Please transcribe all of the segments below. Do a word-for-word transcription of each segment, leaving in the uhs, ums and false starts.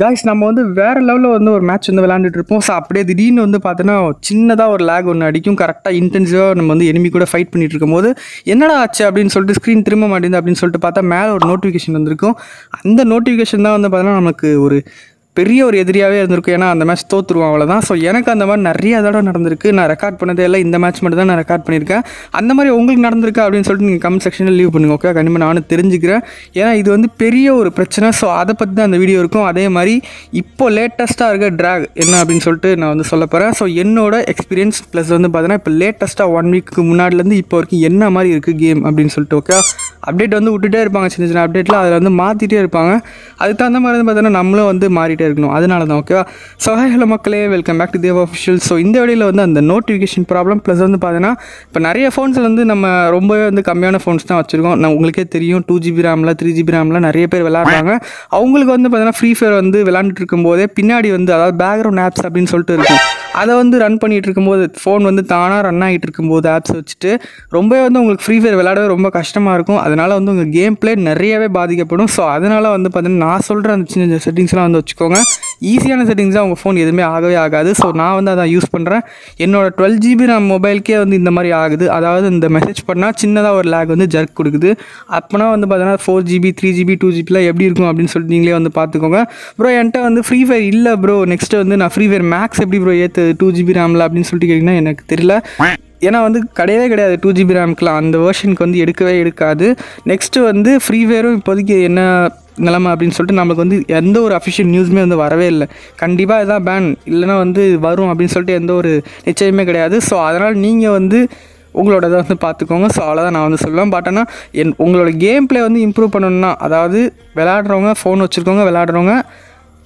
guys, நம்ம வந்து வேற லெவல்ல வந்து ஒரு மேட்ச் வந்து விளையாண்டுட்டு இருப்போம். சோ அப்படியே திடீர்னு வந்து பார்த்தனா சின்னதா ஒரு லாக் ஒன்னு அடிக்கும். கரெக்ட்டா இன்டென்சிவா நம்ம வந்து எனிமி கூட ஃபைட் பண்ணிட்டு இருக்கும்போது என்னடா ஆச்சு அப்படினு சொல்லிட்டு ஸ்கிரீன் திரும்ப மாட்டேங்குது அப்படினு சொல்லிட்டு பார்த்தா மேல ஒரு நோட்டிஃபிகேஷன் வந்திருக்கும். அந்த நோட்டிஃபிகேஷன் தான் வந்து பார்த்தனா நமக்கு ஒரு பெரிய ஒரு எதிரியாகவே இருந்திருக்கும். ஏன்னா அந்த மேட்ச் தோற்றுருவோம் அவ்வளோதான். ஸோ எனக்கு அந்த மாதிரி நிறைய தடவை நடந்திருக்கு. நான் ரெக்கார்ட் பண்ணதே இல்லை, இந்த மேட்ச் மட்டும் தான் நான் ரெக்கார்ட் பண்ணியிருக்கேன். அந்த மாதிரி உங்களுக்கு நடந்திருக்கா அப்படின்னு சொல்லிட்டு நீங்கள் கமெண்ட் செக்ஷனில் லீவ் பண்ணுங்க. ஓகே, கண்டிப்பாக நானும் தெரிஞ்சுக்கிறேன். ஏன்னா இது வந்து பெரிய ஒரு பிரச்சனை. ஸோ அதை பற்றி தான் அந்த வீடியோ இருக்கும். அதே மாதிரி இப்போது லேட்டஸ்ட்டாக இருக்க ட்ராக் என்ன அப்படின்னு சொல்லிட்டு நான் வந்து சொல்ல போகிறேன். ஸோ என்னோட எக்ஸ்பீரியன்ஸ் ப்ளஸ் வந்து பார்த்தீங்கன்னா இப்போ லேட்டஸ்ட்டாக ஒன் வீக்கு முன்னாடிலேருந்து இப்போ வரைக்கும் என்ன மாதிரி இருக்குது கேம் அப்படின்னு சொல்லிட்டு ஓகே அப்டேட் வந்து விட்டுகிட்டே இருப்பாங்க. சின்ன சின்ன அப்டேட்டில் அதில் வந்து மாற்றிட்டே இருப்பாங்க. அதுக்கு தகுந்த மாதிரி வந்து பார்த்தீங்கன்னா நம்மளும் வந்து மாறிட்டே இருக்கணும். அதனால தான் ஓகேவா. ஸோ ஹலோ மக்களே, welcome back to Deva official. So இந்த வழியில் வந்து அந்த நோட்டிஃபிகேஷன் ப்ராப்ளம் ப்ளஸ் வந்து பார்த்தீங்கன்னா இப்போ நிறைய ஃபோன்ஸில் வந்து நம்ம ரொம்பவே வந்து கம்மியான ஃபோன்ஸ் தான் வச்சுருக்கோம். நான் உங்களுக்கே தெரியும், டூ ஜிபி ரேமில் த்ரீ ஜிபி ரேமில் நிறைய பேர் விளாட்றாங்க. அவங்களுக்கு வந்து பார்த்தீங்கன்னா ஃப்ரீ ஃபயர் வந்து விளாண்டுட்டு இருக்கும்போதே பின்னாடி வந்து அதாவது பேக்ரவுண்ட் ஆப்ஸ் அப்படின்னு சொல்லிட்டு இருக்கும். அதை வந்து ரன் பண்ணிகிட்டு இருக்கும்போது ஃபோன் வந்து தானாக ரன் ஆகிட்டு இருக்கும்போது ஆப்ஸ் வச்சுட்டு ரொம்பவே வந்து உங்களுக்கு ஃப்ரீ ஃபயர் விளையாடவே ரொம்ப கஷ்டமாக இருக்கும். அதனால் வந்து உங்கள் கேம் பிளே நிறையவே பாதிக்கப்படும். ஸோ அதனால் வந்து பார்த்தீங்கன்னா நான் சொல்கிற அந்த சின்ன சின்ன செட்டிங்ஸ்லாம் வந்து வச்சுக்கோங்க. ஈஸியான செட்டிங்ஸ் தான், உங்கள் ஃபோன் எதுவுமே ஆகவே ஆகாது. ஸோ நான் வந்து அதை யூஸ் பண்ணுறேன். என்னோடய டுவெல் ஜிபி நான் மொபைலுக்கே வந்து இந்த மாதிரி ஆகுது. அதாவது இந்த மெசேஜ் பண்ணால் சின்னதாக ஒரு லேக் வந்து ஜர்க் கொடுக்குது. அப்போனா வந்து பார்த்தீங்கன்னா four GB three GB two ஜிபிலாம் எப்படி இருக்கும் அப்படின்னு சொல்லிட்டு நீங்களே வந்து பார்த்துக்கோங்க. ப்ரோ என்கிட்ட வந்து ஃப்ரீ ஃபயர் இல்லை ப்ரோ, நெக்ஸ்ட்டு வந்து நான் ஃப்ரீ ஃபயர் மேக்ஸ் எப்படி ப்ரோ ஏற்று டூ ஜிபி ரேமில் அப்படின்னு சொல்லிட்டு கேட்டிங்கன்னா எனக்கு தெரியல. ஏன்னா வந்து கிடையவே கிடையாது. டூ ஜிபி ரேம்க்குலாம் அந்த வேர்ஷனுக்கு வந்து எடுக்கவே எடுக்காது. நெக்ஸ்ட்டு வந்து ஃப்ரீ ஃபயரும் இப்போதைக்கு என்ன நிலமை அப்படின்னு சொல்லிட்டு நம்மளுக்கு வந்து எந்த ஒரு அஃபிஷியல் நியூஸுமே வந்து வரவே இல்லை. கண்டிப்பாக இதான் பேன் இல்லைனா வந்து வரும் அப்படின்னு சொல்லிட்டு எந்த ஒரு நிச்சயமே கிடையாது. ஸோ அதனால் நீங்கள் வந்து உங்களோட இதை வந்து பார்த்துக்கோங்க. ஸோ அவ்வளோதான் நான் வந்து சொல்லுவேன். பட் ஆனால் என் உங்களோட கேம் பிளே வந்து இம்ப்ரூவ் பண்ணணும்னா, அதாவது விளையாடுறவங்க ஃபோன் வச்சுருக்கவங்க விளையாடுறவங்க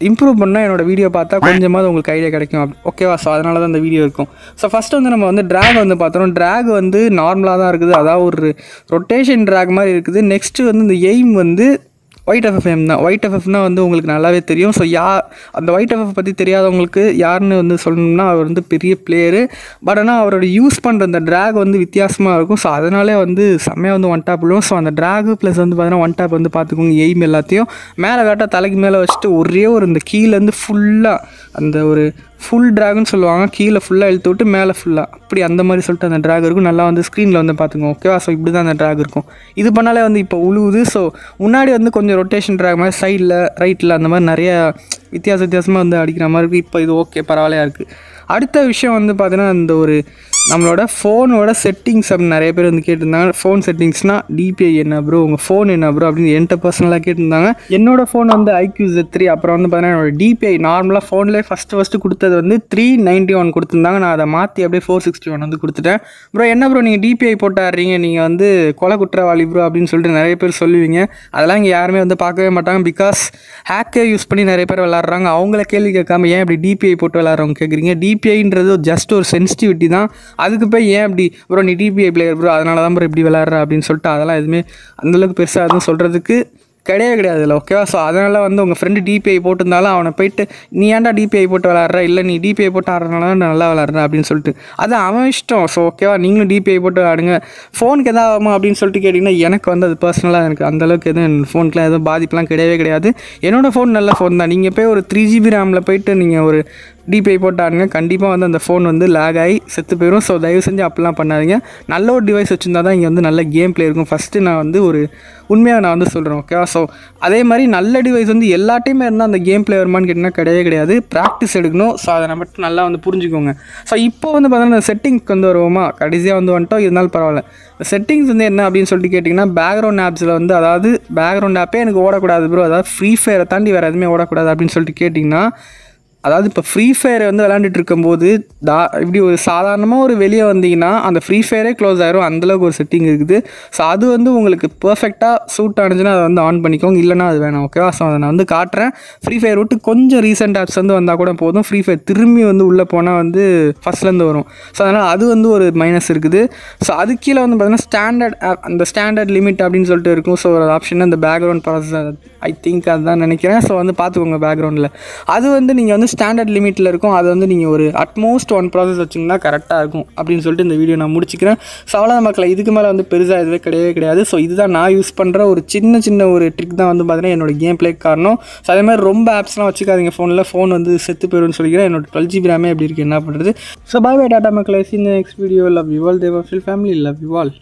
இம்ப்ரூவ் பண்ணால் என்னோடய வீடியோ பார்த்தா கொஞ்சமாவது உங்களுக்கு ஐடியா கிடைக்கும் அப்படி ஓகேவா. ஸோ அதனால தான் அந்த வீடியோ இருக்கும். ஸோ ஃபஸ்ட்டு வந்து நம்ம வந்து ட்ராக் வந்து பார்த்தோம். ட்ராக் வந்து நார்மலாக தான் இருக்குது. அதாவது ஒரு ரொட்டேஷன் ட்ராக் மாதிரி இருக்குது. நெக்ஸ்ட்டு வந்து இந்த எய்ம் வந்து ஒயிட் எஃப்எஃப் எம் தான். ஒயிட் எஃப்எஃப்னா வந்து உங்களுக்கு நல்லாவே தெரியும். ஸோ யா அந்த ஒயிட் எஃப்எஃப் பற்றி தெரியாதவங்களுக்கு யாருன்னு வந்து சொல்லணும்னா அவர் வந்து பெரிய பிளேயரு. பட் ஆனால் அவரோட யூஸ் பண்ணுற அந்த ட்ராக் வந்து வித்தியாசமாக இருக்கும். ஸோ அதனாலே வந்து செம்மையாக வந்து ஒன் டாப் விழுவும். ஸோ அந்த ட்ராக் ப்ளஸ் வந்து பார்த்தீங்கன்னா ஒன் டாப் வந்து பார்த்துக்கோங்க. எய்ம் எல்லாத்தையும் மேலே காட்டால் தலைக்கு மேலே வச்சுட்டு ஒரே ஒரு இந்த கீழேருந்து ஃபுல்லாக அந்த ஒரு ஃபுல் ட்ராக்னு சொல்லுவாங்க. கீழே ஃபுல்லாக இழுத்து விட்டு மேலே ஃபுல்லாக அப்படி அந்த மாதிரி சொல்லிட்டு அந்த ட்ராக் இருக்கும். நல்லா வந்து ஸ்க்ரீனில் வந்து பார்த்துக்கோங்க ஓகேவா. ஸோ இப்படி தான் அந்த ட்ராக் இருக்கும். இது பண்ணாலே வந்து இப்போ உழுவுது. ஸோ முன்னாடி வந்து கொஞ்சம் ரொட்டேஷன் ட்ராக் மாதிரி சைடில் ரைட்டில் அந்த மாதிரி நிறைய வித்தியாச வித்தியாசமாக வந்து அடிக்கிற மாதிரி இருக்குது. இப்போ இது ஓகே, பரவாயில்லையா இருக்குது. அடுத்த விஷயம் வந்து பார்த்தீங்கன்னா இந்த ஒரு நம்மளோட ஃபோனோட செட்டிங்ஸ் அப்படின்னு நிறைய பேர் வந்து கேட்டிருந்தாங்க. ஃபோன் செட்டிங்ஸ்னால் டிபிஐ என்ன ப்ரோ, உங்கள் ஃபோன் என்ன ப்ரோ அப்படின்னு என்கிட்ட பர்சனலாக கேட்டிருந்தாங்க. என்னோடய ஃபோன் வந்து ஐக்யூ த்ரீ. அப்புறம் வந்து பார்த்தீங்கன்னா என்னோடய டிபிஐ நார்மலாக ஃபோன்லேயே ஃபஸ்ட்டு ஃபஸ்ட்டு கொடுத்தது வந்து த்ரீ நைன்ட்டி ஒன் கொடுத்துருந்தாங்க. நான் அதை மாற்றி அப்படியே ஃபோர் சிக்ஸ்டி ஒன் வந்து கொடுத்துட்டேன். ப்ரோ என்ன ப்ரோ நீங்கள் டிபிஐ போட்டாடுறீங்க, நீங்கள் வந்து கொலை குற்றவாளி ப்ரோ அப்படின்னு சொல்லிட்டு நிறைய பேர் சொல்லுவீங்க. அதெல்லாம் இங்கே யாருமே வந்து பார்க்கவே மாட்டாங்க. பிகாஸ் ஹேக்கே யூஸ் பண்ணி நிறைய பேர் விளாட்றாங்க. அவங்கள கேள்வி கேட்காம ஏன் இப்படி டிபிஐ போட்டு விளாட்றவங்க கேட்குறீங்க. டிபிஐன்றது ஜஸ்ட் ஒரு சென்சிட்டிவிட்டி தான். அதுக்கு போய் ஏன் அப்படி ப்ரோ நீ டிபிஐ பிளேயர் ப்ரோ அதனால தான் ப்ரோ இப்படி விளையாடுற அப்படின்னு சொல்லிட்டு அதெல்லாம் எதுவுமே அந்தளவுக்கு பெருசாக எதுவும் சொல்கிறதுக்கு கிடையவே கிடையாது இல்லை ஓகேவா. ஸோ அதனால் வந்து உங்கள் ஃப்ரெண்டு டிபிஐ போட்டிருந்தாலும் அவனை போயிட்டு நீ ஏன்டா டிபிஐ போட்டு விளாட்ற, இல்லை நீ டிபிஐ போட்டு ஆடுறதுனால தான் நல்லா விளாட்ற அப்படின்னு சொல்லிட்டு அது அவன் இஷ்டம். ஸோ ஓகேவா, நீங்களும் டிபிஐ போட்டு விளாடுங்க. ஃபோனுக்கு எதாவது ஆகுமா அப்படின்னு சொல்லிட்டு கேட்டிங்கன்னா எனக்கு வந்து அது பர்சனலாக எனக்கு அந்தளவுக்கு எதுவும் ஃபோனுக்குலாம் எதுவும் பாதிப்புலாம் கிடையவே கிடையாது. என்னோடய ஃபோன் நல்ல ஃபோன் தான். நீங்கள் போய் ஒரு த்ரீ ஜிபி ரேமில் போயிட்டு நீங்கள் ஒரு டிபிஐ போட்டாடுங்க, கண்டிப்பாக வந்து அந்த ஃபோன் வந்து லேக் ஆகி செத்து போயிடும். ஸோ தயவு செஞ்சு அப்படிலாம் பண்ணாதீங்க. நல்ல ஒரு டிவைஸ் வச்சுருந்தா தான் இங்கே வந்து நல்ல கேம் பிளே இருக்கும். ஃபஸ்ட்டு நான் வந்து ஒரு உண்மையாக நான் வந்து சொல்கிறேன் ஓகேவா. ஸோ அதே மாதிரி நல்ல டிவைஸ் வந்து எல்லாட்டையுமே இருந்தால் அந்த கேம் பிளே வருமானு கேட்டிங்கன்னா கிடையவே கிடையாது. ப்ராக்டிஸ் எடுக்கணும். ஸோ அதை நம்ம நல்லா வந்து புரிஞ்சுக்கோங்க. ஸோ இப்போ வந்து பார்த்தீங்கன்னா செட்டிங்ஸ்க்கு வந்து வருவோமா, கடைசியாக வந்து வந்துட்டோம், இருந்தாலும் பரவாயில்ல. செட்டிங்ஸ் வந்து என்ன அப்படின்னு சொல்லிட்டு கேட்டிங்கன்னா பேக்ரவுண்ட் ஆப்ஸில் வந்து அதாவது பேக்ரவுண்ட் ஆப்பே எனக்கு ஓடக்கூடாது ப்ரோ, அதாவது ஃப்ரீ ஃபயரை தாண்டி வேறு எதுவுமே ஓடக்கூடாது அப்படின்னு சொல்லிட்டு கேட்டிங்கன்னா, அதாவது இப்போ ஃப்ரீ ஃபயரை வந்து விளையாண்டுட்டு இருக்கும்போது தா இப்படி ஒரு சாதாரணமாக ஒரு வெளியே வந்தீங்கன்னா அந்த ஃப்ரீ ஃபயரே க்ளோஸ் ஆகிரும். அந்தளவுக்கு ஒரு செட்டிங் இருக்குது. ஸோ அது வந்து உங்களுக்கு பர்ஃபெக்டாக சூட் ஆனிச்சுன்னா அதை வந்து ஆன் பண்ணிக்கோங்க, இல்லைனா அது வேணாம் ஓகேவா. ஸோ அதை நான் வந்து காட்டுறேன். ஃப்ரீ ஃபயர் விட்டு கொஞ்சம் ரீசெண்ட் ஆப்ஸ் வந்து வந்தால் கூட போதும், ஃப்ரீ ஃபயர் திரும்பி வந்து உள்ளே போனால் வந்து ஃபஸ்ட்லேருந்து வரும். ஸோ அதனால் அது வந்து ஒரு மைனஸ் இருக்குது. ஸோ அது கீழே வந்து பார்த்தீங்கன்னா ஸ்டாண்டர்ட் ஆப் அந்த ஸ்டாண்டர்ட் லிமிட் அப்படின்னு சொல்லிட்டு இருக்கும். ஸோ ஒரு ஆப்ஷன் அந்த பேக்ரவுண்ட் ப்ராசஸ் ஐ திங்க் அதுதான் நினைக்கிறேன். ஸோ வந்து பார்த்துக்கோங்க பேக்ரவுண்டில் அது வந்து நீங்கள் வந்து standard limit la irukum adu vandu neenga oru atmost one process vachingna correct ah irukum appdin solittu indha video na mudichikiren so avla namakla idukku mela vandu perusa edave kedave kediyadu so idhu dhaan na use pandra oru chinna chinna oru trick dhaan vandu pathina enoda game play kaaranam so adhe mari romba apps la vachikadinga phone la phone vandu settu perunu sollikiren enoda twelve G B RAM e appdi irukku enna pandrathu so bye bye tata makla see in the next video love you all Theeva Official family love you all.